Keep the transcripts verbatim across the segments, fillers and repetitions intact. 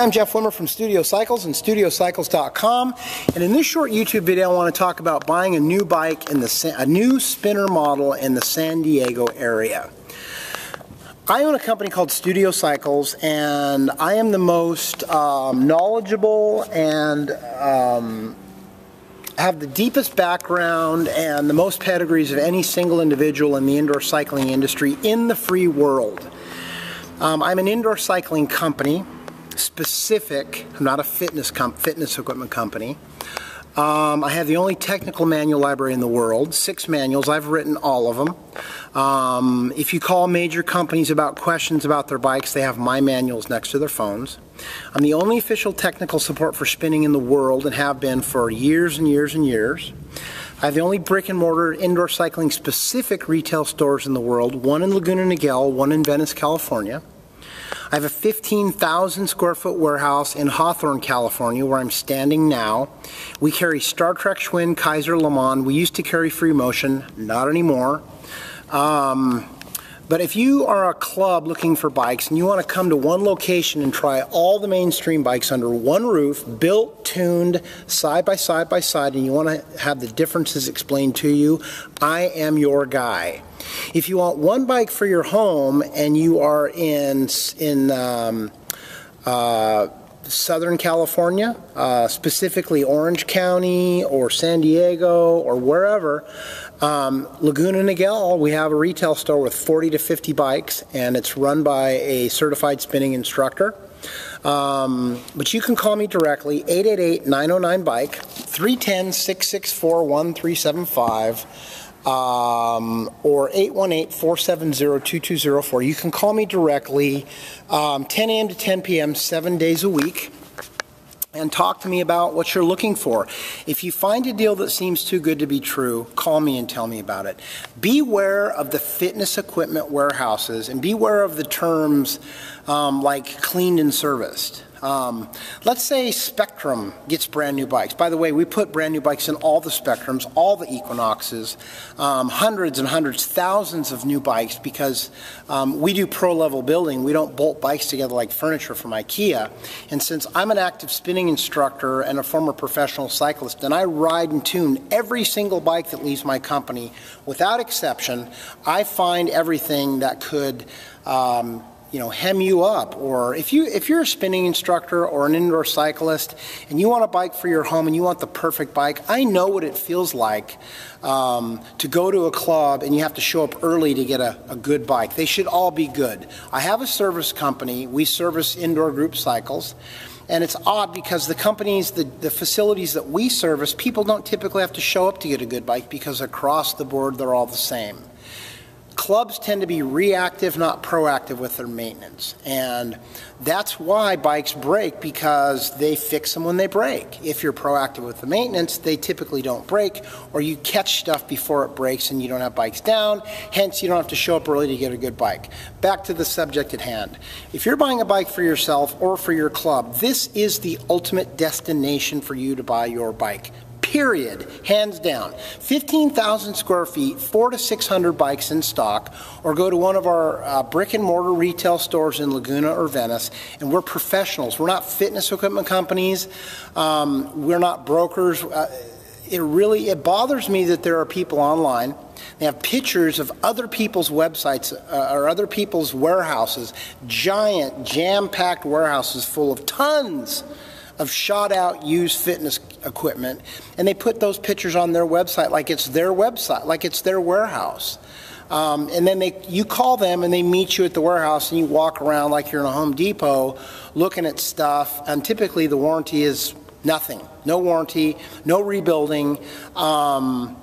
Hi, I'm Jeff Wimmer from Studio Cycles and Studio Cycles dot com, and in this short YouTube video I want to talk about buying a new bike, in the, a new Spinner model in the San Diego area. I own a company called Studio Cycles, and I am the most um, knowledgeable and um, have the deepest background and the most pedigrees of any single individual in the indoor cycling industry in the free world. Um, I'm an indoor cycling company. Specific, I'm not a fitness comp fitness equipment company. Um, I have the only technical manual library in the world, six manuals. I've written all of them. Um, if you call major companies about questions about their bikes, they have my manuals next to their phones. I'm the only official technical support for spinning in the world and have been for years and years and years. I have the only brick and mortar indoor cycling specific retail stores in the world, one in Laguna Niguel, one in Venice, California. I have a fifteen thousand square foot warehouse in Hawthorne, California, where I'm standing now. We carry Star Trac, Schwinn, Keiser, LeMond. We used to carry Free Motion, not anymore. Um, but if you are a club looking for bikes and you want to come to one location and try all the mainstream bikes under one roof, built, tuned, side by side by side, and you want to have the differences explained to you, I am your guy. If you want one bike for your home and you are in in um, uh, Southern California, uh, specifically Orange County or San Diego or wherever, um, Laguna Niguel, we have a retail store with forty to fifty bikes, and it's run by a certified spinning instructor. Um, but you can call me directly, eight eight eight, nine oh nine, bike, three one zero, six six four, one three seven five. Um, or eight one eight, four seven zero, two two zero four. You can call me directly um, ten A M to ten P M seven days a week and talk to me about what you're looking for. If you find a deal that seems too good to be true, call me and tell me about it. Beware of the fitness equipment warehouses, and beware of the terms um, like cleaned and serviced. Um, let's say Spectrum gets brand new bikes. By the way, we put brand new bikes in all the Spectrums, all the Equinoxes, um, hundreds and hundreds, thousands of new bikes, because um, we do pro level building. We don't bolt bikes together like furniture from Ikea. And since I'm an active spinning instructor and a former professional cyclist, and I ride and tune every single bike that leaves my company without exception, I find everything that could um, you know, hem you up. Or if you if you're a spinning instructor or an indoor cyclist and you want a bike for your home and you want the perfect bike, I know what it feels like um, to go to a club and you have to show up early to get a, a good bike. They should all be good. I have a service company. We service indoor group cycles. And it's odd because the companies, the, the facilities that we service, people don't typically have to show up to get a good bike because across the board they're all the same. Clubs tend to be reactive, not proactive with their maintenance, and that's why bikes break, because they fix them when they break. If you're proactive with the maintenance, they typically don't break, or you catch stuff before it breaks and you don't have bikes down, hence you don't have to show up early to get a good bike. Back to the subject at hand. If you're buying a bike for yourself or for your club, this is the ultimate destination for you to buy your bike. Period. Hands down. fifteen thousand square feet, four to six hundred bikes in stock, or go to one of our uh, brick and mortar retail stores in Laguna or Venice, and we're professionals. We're not fitness equipment companies. Um, we're not brokers. Uh, it really, it bothers me that there are people online. They have pictures of other people's websites uh, or other people's warehouses, giant jam-packed warehouses full of tons of shot out used fitness equipment, and they put those pictures on their website like it's their website, like it's their warehouse. Um, and then they, you call them and they meet you at the warehouse, and you walk around like you're in a Home Depot looking at stuff, and typically the warranty is nothing. No warranty, no rebuilding. Um,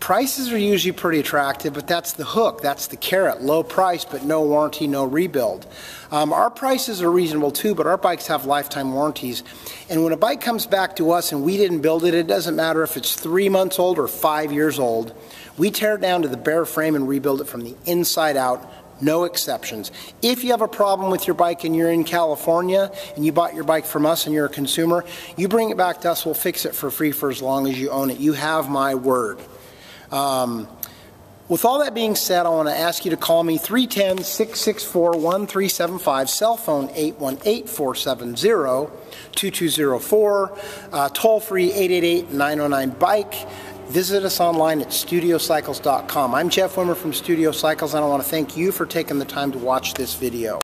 prices are usually pretty attractive, but that's the hook, that's the carrot. Low price, but no warranty, no rebuild. Um, our prices are reasonable too, but our bikes have lifetime warranties. And when a bike comes back to us and we didn't build it, it doesn't matter if it's three months old or five years old. We tear it down to the bare frame and rebuild it from the inside out, no exceptions. If you have a problem with your bike and you're in California and you bought your bike from us and you're a consumer, you bring it back to us, we'll fix it for free for as long as you own it. You have my word. Um, With all that being said, I want to ask you to call me three one zero, six six four, one three seven five, cell phone eight one eight, four seven zero, two two zero four, uh, toll free eight eight eight, nine oh nine, bike. Visit us online at Studio Cycles dot com. I'm Jeff Wimmer from Studio Cycles, and I want to thank you for taking the time to watch this video.